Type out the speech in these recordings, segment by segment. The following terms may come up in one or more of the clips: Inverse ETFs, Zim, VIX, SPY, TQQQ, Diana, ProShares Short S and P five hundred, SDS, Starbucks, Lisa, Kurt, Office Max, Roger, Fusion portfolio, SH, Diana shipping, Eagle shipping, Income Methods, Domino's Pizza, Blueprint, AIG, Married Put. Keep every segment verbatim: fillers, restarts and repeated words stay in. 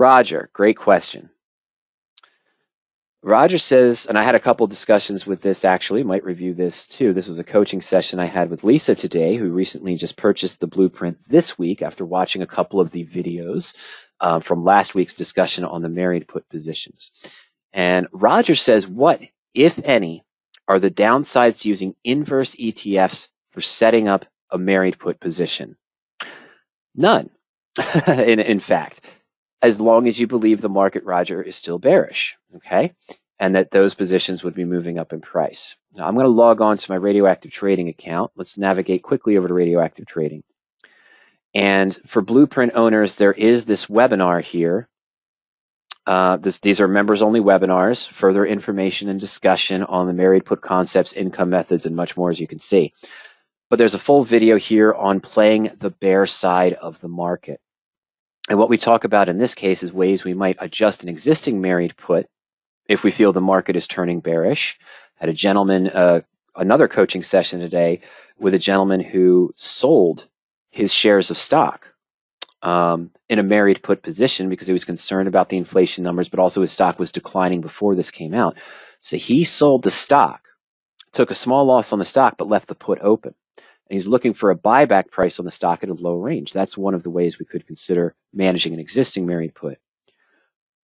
Roger, great question. Roger says, and I had a couple discussions with this actually, might review this too. This was a coaching session I had with Lisa today, who recently just purchased the Blueprint this week after watching a couple of the videos uh, from last week's discussion on the married put positions. And Roger says, what, if any, are the downsides to using inverse E T Fs for setting up a married put position? None, in, in fact. As long as you believe the market, Roger, is still bearish, okay? And that those positions would be moving up in price. Now, I'm gonna log on to my Radioactive Trading account. Let's navigate quickly over to Radioactive Trading. And for Blueprint owners, there is this webinar here. Uh, this, these are members-only webinars, further information and discussion on the married put concepts, income methods, and much more, as you can see. But there's a full video here on playing the bear side of the market. And what we talk about in this case is ways we might adjust an existing married put if we feel the market is turning bearish. I had a gentleman, uh, another coaching session today with a gentleman who sold his shares of stock um, in a married put position because he was concerned about the inflation numbers, but also his stock was declining before this came out. So he sold the stock, took a small loss on the stock, but left the put open. And he's looking for a buyback price on the stock at a low range. That's one of the ways we could consider managing an existing married put.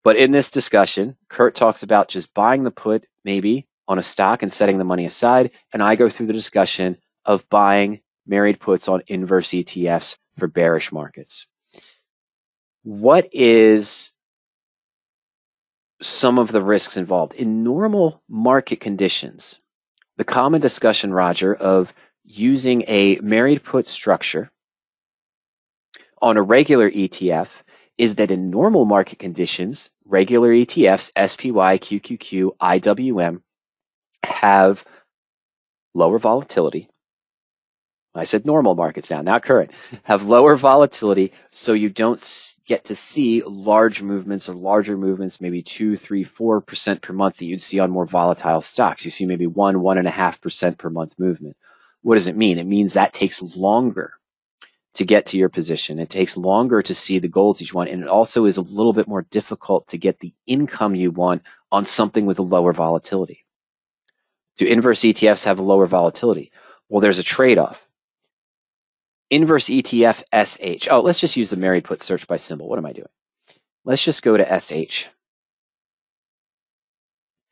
But in this discussion, Kurt talks about just buying the put maybe on a stock and setting the money aside. And I go through the discussion of buying married puts on inverse E T Fs for bearish markets. What is some of the risks involved? In normal market conditions, the common discussion, Roger, of using a married put structure on a regular E T F is that in normal market conditions, regular E T Fs, S P Y, Q Q Q, I W M, have lower volatility. I said normal markets now, not current, have lower volatility, so you don't get to see large movements or larger movements, maybe two, three, four percent per month that you'd see on more volatile stocks. You see maybe one, one and a half percent per month movement. What does it mean? It means that takes longer to get to your position. It takes longer to see the goals you want. And it also is a little bit more difficult to get the income you want on something with a lower volatility. Do inverse E T Fs have a lower volatility? Well, there's a trade-off. Inverse E T F S H. Oh, let's just use the married put search by symbol. What am I doing? Let's just go to S H.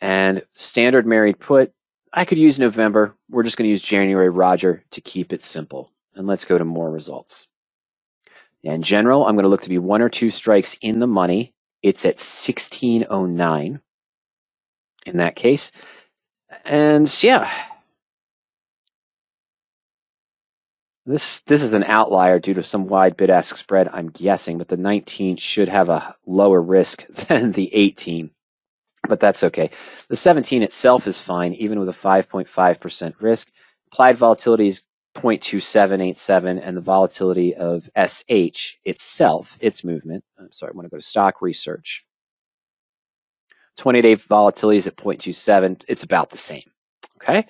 And standard married put, I could use November. We're just going to use January, Roger, to keep it simple. And let's go to more results. In general, I'm going to look to be one or two strikes in the money. It's at sixteen oh nine in that case. And yeah, this, this is an outlier due to some wide bid-ask spread, I'm guessing, but the nineteen should have a lower risk than the eighteen. But that's okay. The seventeen itself is fine, even with a five point five percent risk. Applied volatility is zero point two seven eight seven, and the volatility of S H itself, its movement, I'm sorry, I want to go to stock research. twenty-day volatility is at zero point two seven. It's about the same, okay?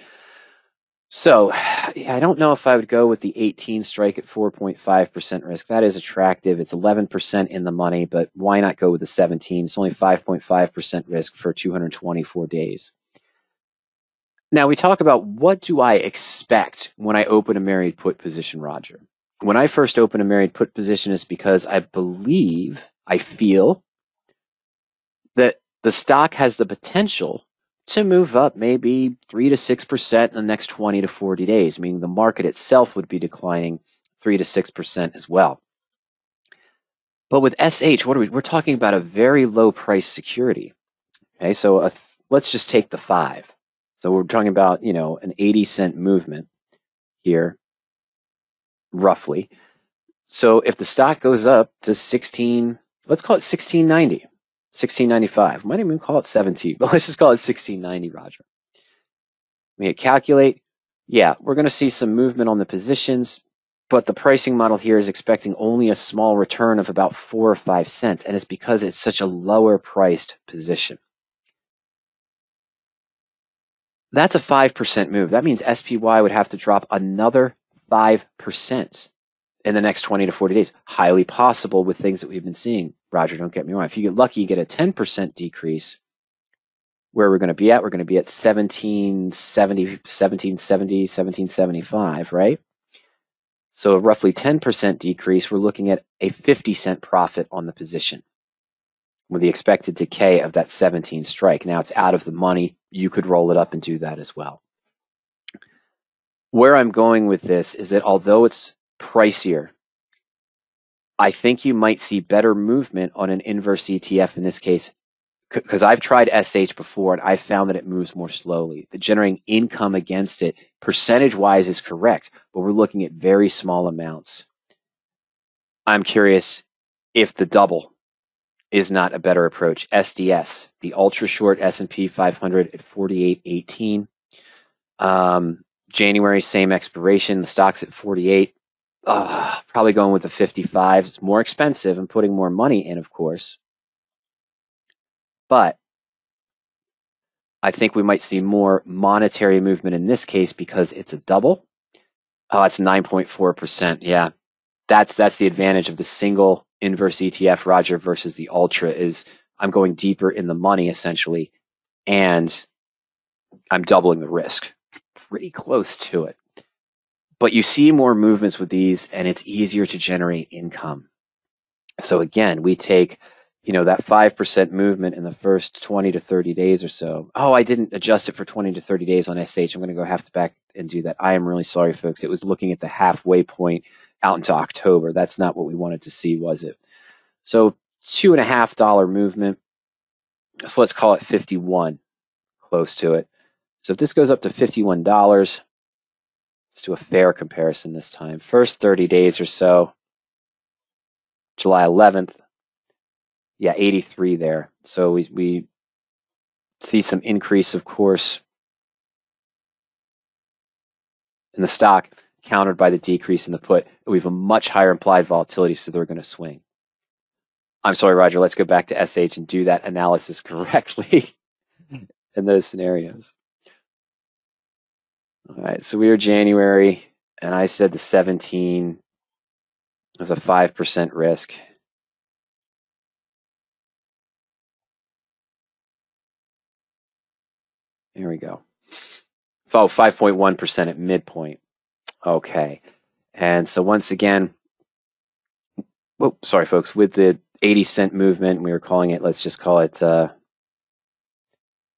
So I don't know if I would go with the eighteen strike at four point five percent risk. That is attractive. It's eleven percent in the money, but why not go with the seventeen? It's only five point five percent risk for two hundred twenty-four days. Now we talk about what do I expect when I open a married put position, Roger? When I first open a married put position, it's because I believe, I feel that the stock has the potential to move up maybe three to six percent in the next twenty to forty days, meaning the market itself would be declining three to six percent as well. But with S H, what are we, we're talking about a very low price security. Okay, so a, let's just take the five. So we're talking about, you know, an eighty cent movement here, roughly. So if the stock goes up to sixteen, let's call it sixteen ninety. sixteen ninety-five. We might even call it seventeen, but let's just call it sixteen ninety, Roger. We hit calculate. Yeah, we're going to see some movement on the positions, but the pricing model here is expecting only a small return of about four or five cents, and it's because it's such a lower priced position. That's a five percent move. That means S P Y would have to drop another five percent in the next twenty to forty days. Highly possible with things that we've been seeing. Roger, don't get me wrong. If you get lucky, you get a ten percent decrease. Where we're going to be at, we're going to be at seventeen seventy, seventeen seventy, seventeen seventy-five, right? So a roughly ten percent decrease, we're looking at a fifty cent profit on the position with the expected decay of that seventeen strike. Now it's out of the money. You could roll it up and do that as well. Where I'm going with this is that although it's pricier, I think you might see better movement on an inverse E T F in this case, because I've tried S H before and I found that it moves more slowly. The generating income against it percentage wise is correct, but we're looking at very small amounts. I'm curious if the double is not a better approach. S D S, the ultra short S and P five hundred at forty-eight eighteen. Um, January, same expiration, the stock's at forty-eight. Uh, probably going with the fifty-five. It's more expensive and putting more money in, of course. But I think we might see more monetary movement in this case because it's a double. Oh, it's nine point four percent. Yeah, that's that's the advantage of the single inverse E T F, Roger, versus the ultra is I'm going deeper in the money essentially, and I'm doubling the risk. Pretty close to it. But you see more movements with these, and it's easier to generate income. So again, we take, you know, that five percent movement in the first twenty to thirty days or so. Oh, I didn't adjust it for twenty to thirty days on S H. I'm going to go have to back and do that. I am really sorry, folks. It was looking at the halfway point out into October. That's not what we wanted to see, was it? So two and a half dollar movement. So let's call it fifty-one, close to it. So if this goes up to fifty-one dollars, let's do a fair comparison this time. First thirty days or so, July eleventh. Yeah, eighty-three there. So we, we see some increase, of course, in the stock, countered by the decrease in the put. We have a much higher implied volatility, so they're going to swing. I'm sorry, Roger. Let's go back to S H and do that analysis correctly in those scenarios. All right, so we are January, and I said the seventeen is a five percent risk. Here we go. Oh, five point one percent at midpoint. Okay. And so once again, whoop, sorry, folks, with the eighty cent movement, we were calling it, let's just call it, uh,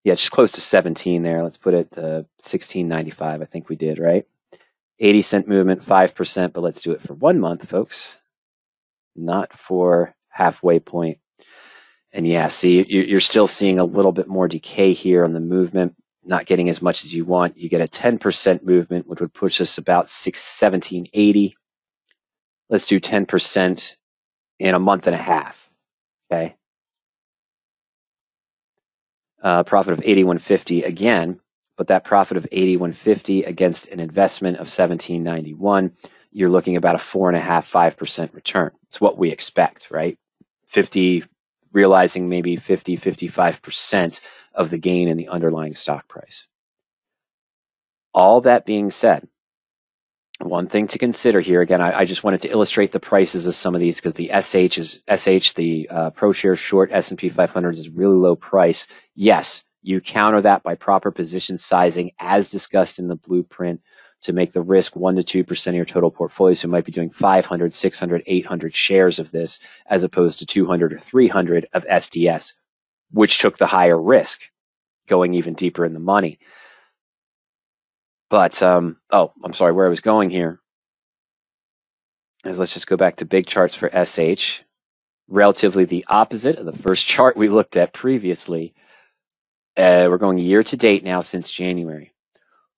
yeah, just close to seventeen there. Let's put it uh, sixteen ninety-five, I think we did, right? eighty cent movement, five percent, but let's do it for one month, folks, not for halfway point. And yeah, see, you're still seeing a little bit more decay here on the movement. Not getting as much as you want. You get a ten percent movement, which would push us about six seventeen eighty. Let's do ten percent in a month and a half. Okay, uh, profit of eighty-one fifty again, but that profit of eighty-one fifty against an investment of seventeen ninety-one, you're looking about a four and a half five percent return. It's what we expect, right? fifty. Realizing maybe fifty, fifty-five percent of the gain in the underlying stock price. All that being said, one thing to consider here, again, I, I just wanted to illustrate the prices of some of these because the S H, is S H, the uh, ProShares Short S and P five hundred is really low price. Yes, you counter that by proper position sizing as discussed in the blueprint to make the risk one percent to two percent of your total portfolio. So you might be doing five hundred, six hundred, eight hundred shares of this as opposed to two hundred or three hundred of S D S, which took the higher risk, going even deeper in the money. But, um, oh, I'm sorry, where I was going here is let's just go back to big charts for S H, relatively the opposite of the first chart we looked at previously. Uh, we're going year to date now since January.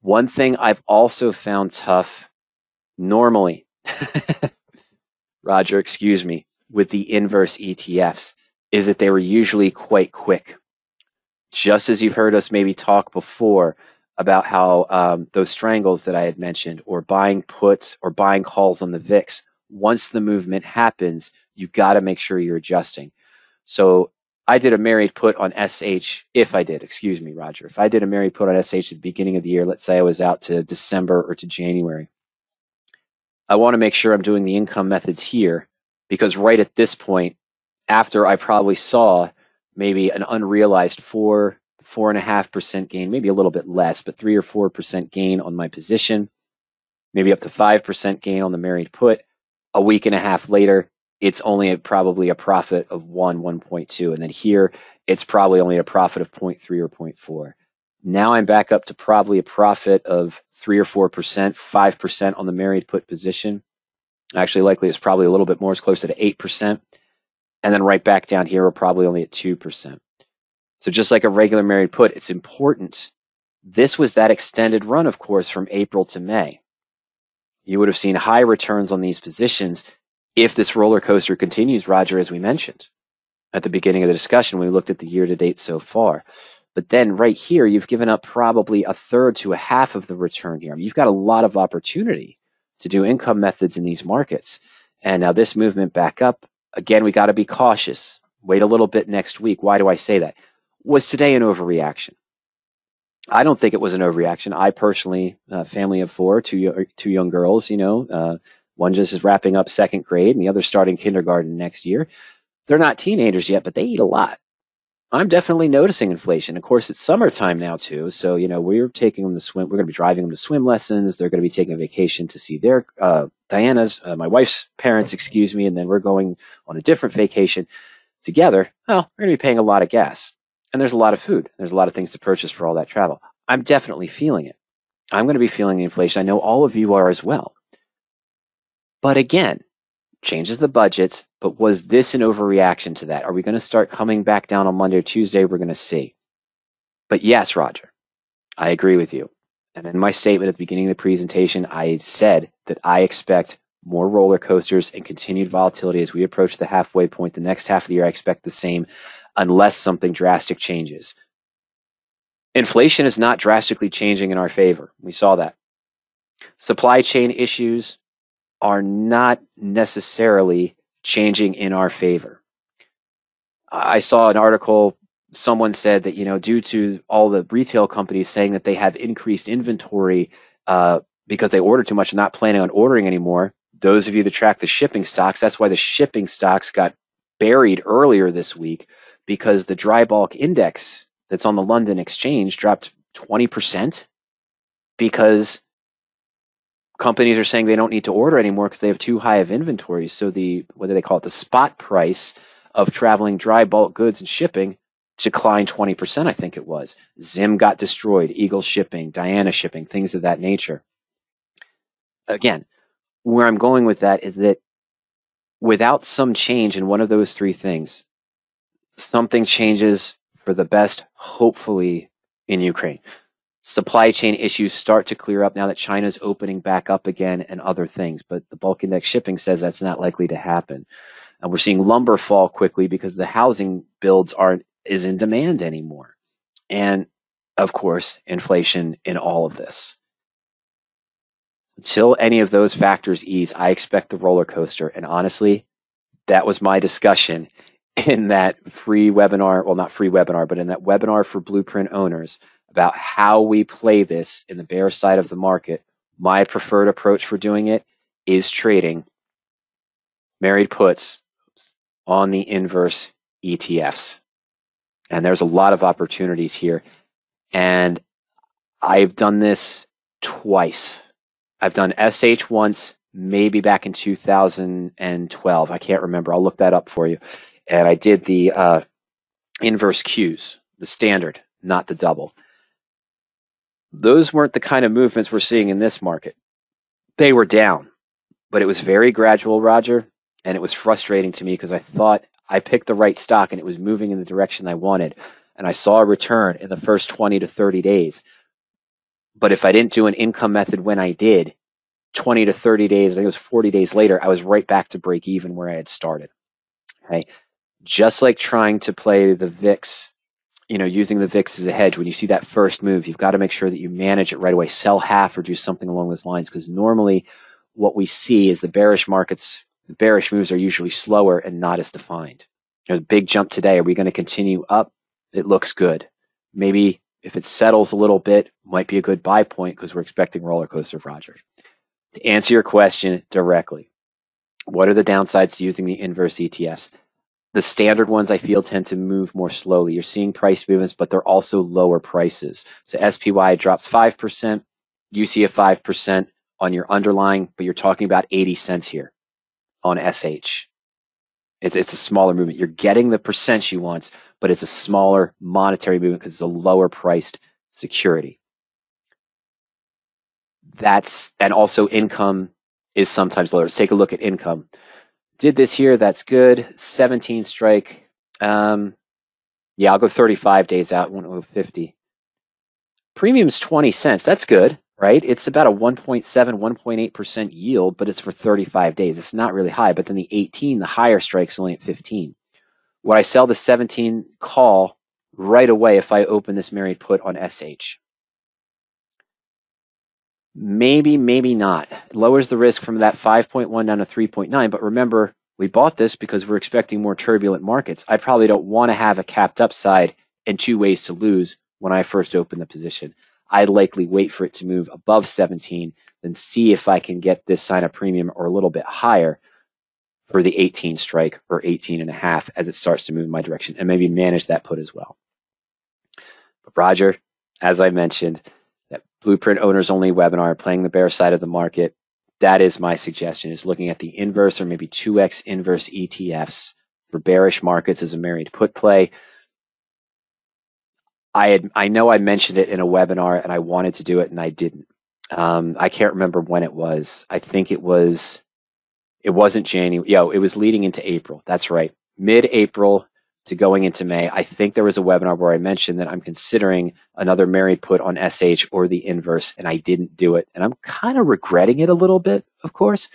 One thing I've also found tough normally, Roger, excuse me, with the inverse E T Fs is that they were usually quite quick. Just as you've heard us maybe talk before about how um, those strangles that I had mentioned or buying puts or buying calls on the V I X, once the movement happens, you got to make sure you're adjusting. So I did a married put on S H, if I did, excuse me, Roger, if I did a married put on S H at the beginning of the year, let's say I was out to December or to January. I want to make sure I'm doing the income methods here, because right at this point, after I probably saw maybe an unrealized four, four and a half percent gain, maybe a little bit less, but three or four percent gain on my position, maybe up to five percent gain on the married put, a week and a half later, it's only a, probably a profit of one, one point two. And then here, it's probably only a profit of zero point three or zero point four. Now I'm back up to probably a profit of three or four percent, five percent on the married put position. Actually, likely it's probably a little bit more. It's closer to eight percent. And then right back down here, we're probably only at two percent. So just like a regular married put, it's important. This was that extended run, of course, from April to May. You would have seen high returns on these positions if this roller coaster continues, Roger, as we mentioned at the beginning of the discussion, we looked at the year to date so far. But then right here, you've given up probably a third to a half of the return here. I mean, you've got a lot of opportunity to do income methods in these markets. And now this movement back up, again, we got to be cautious. Wait a little bit next week. Why do I say that? Was today an overreaction? I don't think it was an overreaction. I personally, uh, family of four, two, two young girls, you know, uh, one just is wrapping up second grade and the other starting kindergarten next year. They're not teenagers yet, but they eat a lot. I'm definitely noticing inflation. Of course, it's summertime now too. So, you know, we're taking them to swim. We're going to be driving them to swim lessons. They're going to be taking a vacation to see their, uh, Diana's, uh, my wife's parents, excuse me. And then we're going on a different vacation together. Well, we're going to be paying a lot of gas and there's a lot of food. There's a lot of things to purchase for all that travel. I'm definitely feeling it. I'm going to be feeling the inflation. I know all of you are as well. But again, changes the budgets, but was this an overreaction to that? Are we going to start coming back down on Monday or Tuesday? We're going to see. But yes, Roger, I agree with you. And in my statement at the beginning of the presentation, I said that I expect more roller coasters and continued volatility as we approach the halfway point. The next half of the year, I expect the same unless something drastic changes. Inflation is not drastically changing in our favor. We saw that. Supply chain issues are not necessarily changing in our favor. I saw an article, someone said that, you know, due to all the retail companies saying that they have increased inventory uh, because they ordered too much and not planning on ordering anymore, those of you that track the shipping stocks, that's why the shipping stocks got buried earlier this week, because the dry bulk index that's on the London exchange dropped twenty percent because companies are saying they don't need to order anymore because they have too high of inventory. So the, whether they call it the spot price of traveling dry bulk goods and shipping declined twenty percent, I think it was. Zim got destroyed, Eagle shipping, Diana shipping, things of that nature. Again, where I'm going with that is that without some change in one of those three things, something changes for the best, hopefully, in Ukraine. Supply chain issues start to clear up now that China's opening back up again and other things. But the bulk index shipping says that's not likely to happen. And we're seeing lumber fall quickly because the housing builds aren't is in demand anymore. And of course, inflation in all of this. Until any of those factors ease, I expect the roller coaster. And honestly, that was my discussion in that free webinar. Well, not free webinar, but in that webinar for Blueprint owners, about how we play this in the bear side of the market. My preferred approach for doing it is trading married puts on the inverse E T Fs. And there's a lot of opportunities here. And I've done this twice. I've done S H once, maybe back in two thousand twelve. I can't remember. I'll look that up for you. And I did the uh, inverse Qs, the standard, not the double. Those weren't the kind of movements we're seeing in this market. They were down, but it was very gradual, Roger, and it was frustrating to me because I thought I picked the right stock and it was moving in the direction I wanted, and I saw a return in the first twenty to thirty days. But if I didn't do an income method when I did, twenty to thirty days, I think it was forty days later, I was right back to break even where I had started. Okay? Just like trying to play the V I X, you know, using the V I X as a hedge, when you see that first move, you've got to make sure that you manage it right away. Sell half or do something along those lines, because normally what we see is the bearish markets, the bearish moves are usually slower and not as defined. There's a big jump today. Are we going to continue up? It looks good. Maybe if it settles a little bit, might be a good buy point because we're expecting roller coaster, Roger. To answer your question directly, what are the downsides to using the inverse E T Fs? The standard ones, I feel, tend to move more slowly. You're seeing price movements, but they're also lower prices. So S P Y drops five percent. You see a five percent on your underlying, but you're talking about eighty cents here on S H. It's, it's a smaller movement. You're getting the percent you want, but it's a smaller monetary movement because it's a lower priced security. That's, and also income is sometimes lower. Let's take a look at income. Did this here, that's good. seventeen strike. Um, yeah, I'll go thirty-five days out, one oh five oh. Premium's twenty cents, that's good, right? It's about a one point seven, one point eight percent yield, but it's for thirty-five days. It's not really high, but then the eighteen, the higher strike's only at fifteen. Would I sell the seventeen call right away if I open this married put on S H? Maybe, maybe not. It lowers the risk from that five point one down to three point nine. But remember, we bought this because we're expecting more turbulent markets. I probably don't want to have a capped upside and two ways to lose when I first open the position. I'd likely wait for it to move above seventeen, then see if I can get this sign of premium or a little bit higher for the eighteen strike or eighteen and a half as it starts to move in my direction, and maybe manage that put as well. But Roger, as I mentioned, that Blueprint owners only webinar, playing the bear side of the market, that is my suggestion, is looking at the inverse or maybe two X inverse E T Fs for bearish markets as a married put play. I had, I know I mentioned it in a webinar and I wanted to do it and I didn't. Um, I can't remember when it was. I think it was, it wasn't January. Yo, it was leading into April. That's right. Mid-April to going into May. I think there was a webinar where I mentioned that I'm considering another married put on S H or the inverse, and I didn't do it. And I'm kind of regretting it a little bit, of course,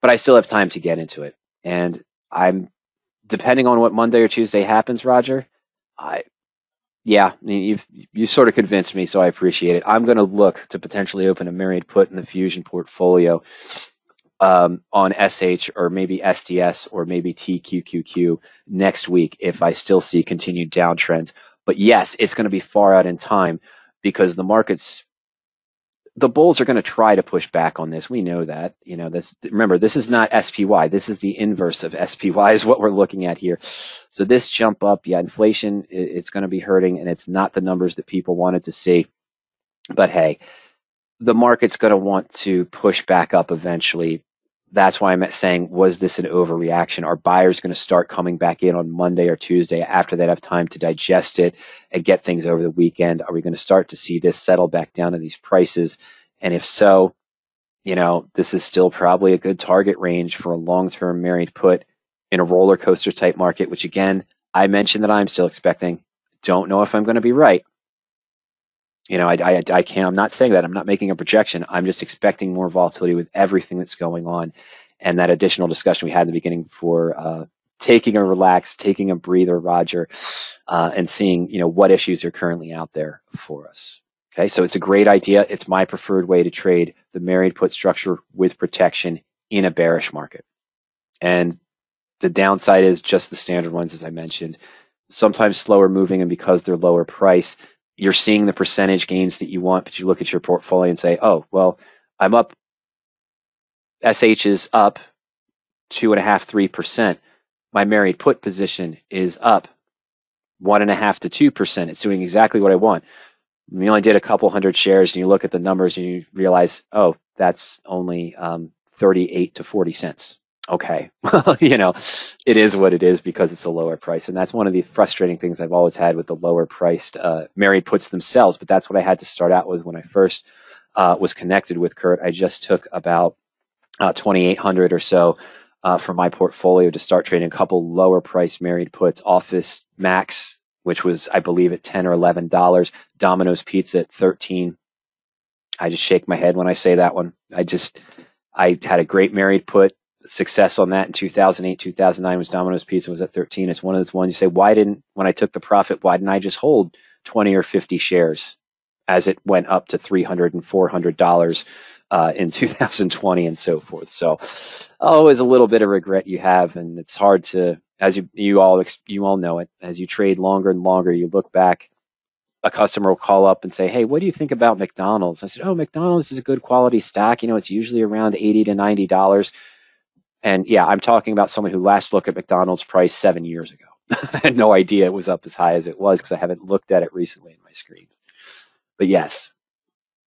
but I still have time to get into it. And I'm, depending on what Monday or Tuesday happens, Roger, I, Yeah, you've you sort of convinced me, so I appreciate it. I'm going to look to potentially open a married put in the Fusion portfolio um, on S H or maybe S D S or maybe T Q Q Q next week if I still see continued downtrends. But yes, it's going to be far out in time because the markets, the bulls are going to try to push back on this. We know that. You know this. Remember, this is not S P Y. This is the inverse of S P Y is what we're looking at here. So this jump up, yeah, inflation, it's going to be hurting, and it's not the numbers that people wanted to see. But hey, the market's going to want to push back up eventually. That's why I'm saying, was this an overreaction? Are buyers going to start coming back in on Monday or Tuesday after they have time to digest it and get things over the weekend? Are we going to start to see this settle back down to these prices? And if so, you know, this is still probably a good target range for a long-term married put in a roller coaster type market, which again, I mentioned that I'm still expecting. Don't know if I'm going to be right. You know, I, I, I can't, I'm not saying that. I'm not making a projection. I'm just expecting more volatility with everything that's going on. And that additional discussion we had in the beginning for uh, taking a relax, taking a breather, Roger, uh, and seeing, you know, what issues are currently out there for us. Okay, so it's a great idea. It's my preferred way to trade the married put structure with protection in a bearish market. And the downside is just the standard ones, as I mentioned, sometimes slower moving, and because they're lower price, you're seeing the percentage gains that you want, but you look at your portfolio and say, oh, well, I'm up. S H is up two and a half, three percent. My married put position is up one and a half to two percent. It's doing exactly what I want. We only did a couple hundred shares, and you look at the numbers and you realize, oh, that's only um, thirty-eight to forty cents. Okay, well, you know, it is what it is because it's a lower price. And that's one of the frustrating things I've always had with the lower priced uh, married puts themselves. But that's what I had to start out with when I first uh, was connected with Kurt. I just took about uh, twenty-eight hundred or so uh, from my portfolio to start trading a couple lower priced married puts, Office Max, which was, I believe, at ten or eleven dollars, Domino's Pizza at thirteen. I just shake my head when I say that one. I just, I had a great married put. Success on that in two thousand eight, two thousand nine was Domino's Pizza, was at thirteen. It's one of those ones you say, why didn't, when I took the profit, why didn't I just hold twenty or fifty shares as it went up to three hundred and four hundred dollars uh, in two thousand twenty and so forth? So always a little bit of regret you have, and it's hard to, as you, you all, you all know it, as you trade longer and longer, you look back a customer will call up and say, hey, what do you think about McDonald's? I said, oh, McDonald's is a good quality stock. You know, it's usually around eighty to ninety dollars. And yeah, I'm talking about someone who last looked at McDonald's price seven years ago. I had no idea it was up as high as it was because I haven't looked at it recently in my screens. But yes,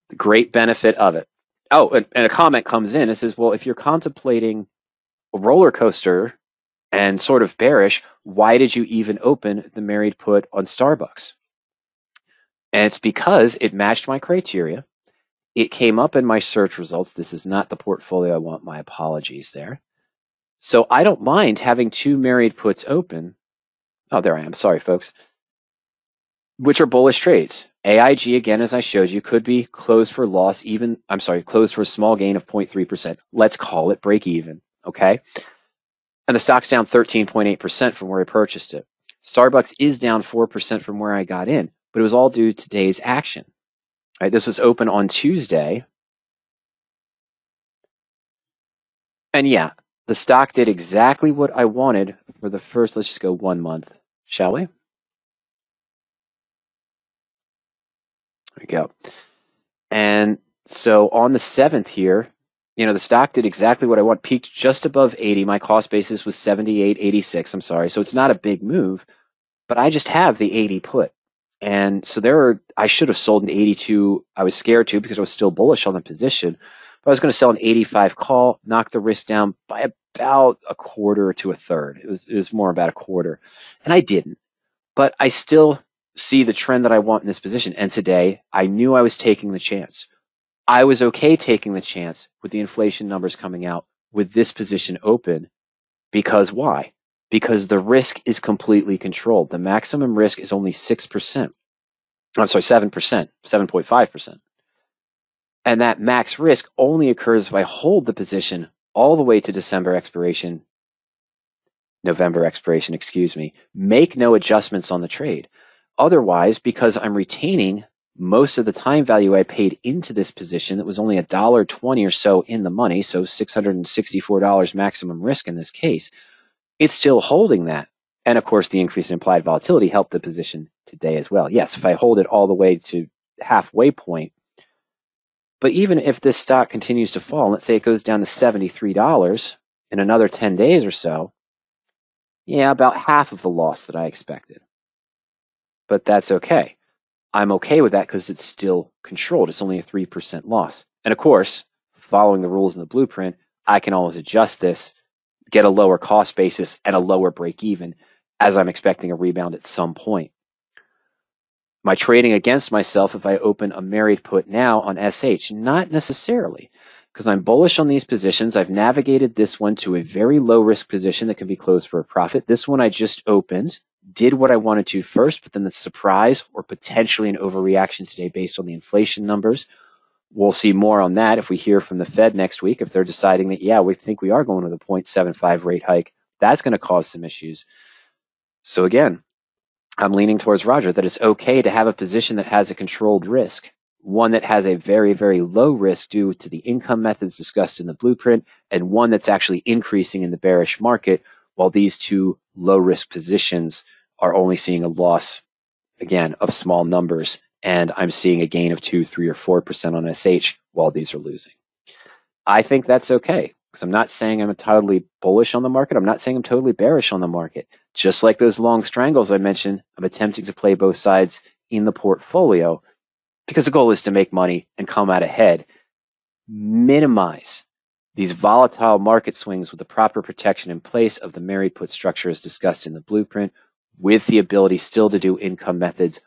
the great benefit of it. Oh, and, and a comment comes in. It says, well, if you're contemplating a roller coaster and sort of bearish, why did you even open the Married Put on Starbucks? And it's because it matched my criteria. It came up in my search results. This is not the portfolio I want. My apologies there. So I don't mind having two Married Puts open. Oh, there I am. Sorry, folks. Which are bullish trades. A I G, again, as I showed you, could be closed for loss even, I'm sorry, closed for a small gain of zero point three percent. Let's call it break even, okay? And the stock's down thirteen point eight percent from where I purchased it. Starbucks is down four percent from where I got in, but it was all due to today's action. All right, this was open on Tuesday. And yeah, the stock did exactly what I wanted for the first, let's just go one month, shall we? There we go. And so on the seventh here, you know, the stock did exactly what I want, peaked just above eighty. My cost basis was seventy-eight eighty-six, I'm sorry. So it's not a big move, but I just have the eighty put. And so there are, I should have sold an eighty-two. I was scared to because I was still bullish on the position. But I was going to sell an eighty-five call, knock the risk down by about a quarter to a third. It was, it was more about a quarter. And I didn't. But I still see the trend that I want in this position. And today, I knew I was taking the chance. I was okay taking the chance with the inflation numbers coming out with this position open. Because why? Because the risk is completely controlled. The maximum risk is only six percent. I'm sorry, seven percent, seven point five percent. And that max risk only occurs if I hold the position all the way to December expiration, November expiration, excuse me, make no adjustments on the trade. Otherwise, because I'm retaining most of the time value I paid into this position that was only a dollar twenty or so in the money, so six hundred sixty-four dollars maximum risk in this case, it's still holding that. And of course, the increase in implied volatility helped the position today as well. Yes, if I hold it all the way to halfway point, but even if this stock continues to fall, let's say it goes down to seventy-three dollars in another ten days or so, yeah, about half of the loss that I expected. But that's okay. I'm okay with that because it's still controlled. It's only a three percent loss. And of course, following the rules in the blueprint, I can always adjust this, get a lower cost basis and a lower break even as I'm expecting a rebound at some point. Am I trading against myself if I open a Married Put now on S H? Not necessarily, because I'm bullish on these positions. I've navigated this one to a very low risk position that can be closed for a profit. This one I just opened, did what I wanted to first, but then the surprise or potentially an overreaction today based on the inflation numbers. We'll see more on that if we hear from the Fed next week, if they're deciding that, yeah, we think we are going with a zero point seven five rate hike. That's going to cause some issues. So again, I'm leaning towards Roger that it's okay to have a position that has a controlled risk, one that has a very, very low risk due to the income methods discussed in the blueprint, and one that's actually increasing in the bearish market, while these two low risk positions are only seeing a loss, again, of small numbers. And I'm seeing a gain of two, three, or four percent on S H while these are losing. I think that's okay because I'm not saying I'm totally bullish on the market. I'm not saying I'm totally bearish on the market. Just like those long strangles I mentioned, I'm attempting to play both sides in the portfolio because the goal is to make money and come out ahead. Minimize these volatile market swings with the proper protection in place of the Married Put structure as discussed in the blueprint, with the ability still to do income methods